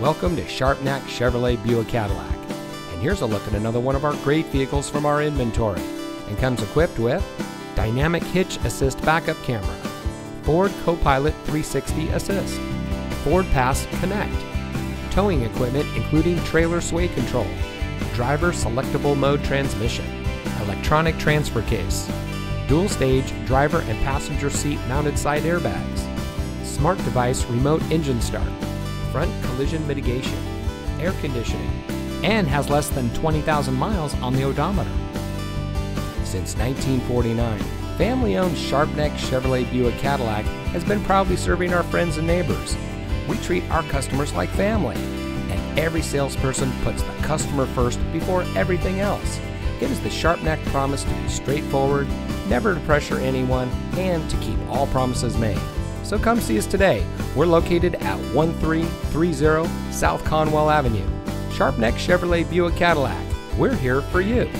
Welcome to Sharpnack Chevrolet Buick Cadillac, and here's a look at another one of our great vehicles from our inventory, and comes equipped with Dynamic Hitch Assist Backup Camera, Ford Co-Pilot 360 Assist, Ford Pass Connect, towing equipment including trailer sway control, driver selectable mode transmission, electronic transfer case, dual stage driver and passenger seat mounted side airbags, smart device remote engine start, front collision mitigation, air conditioning, and has less than 20,000 miles on the odometer. Since 1949, family-owned Sharpnack Chevrolet Buick Cadillac has been proudly serving our friends and neighbors. We treat our customers like family, and every salesperson puts the customer first before everything else. It is the Sharpnack promise to be straightforward, never to pressure anyone, and to keep all promises made. So come see us today. We're located at 1330 South Conwell Avenue. Sharpnack Chevrolet Buick Cadillac. We're here for you.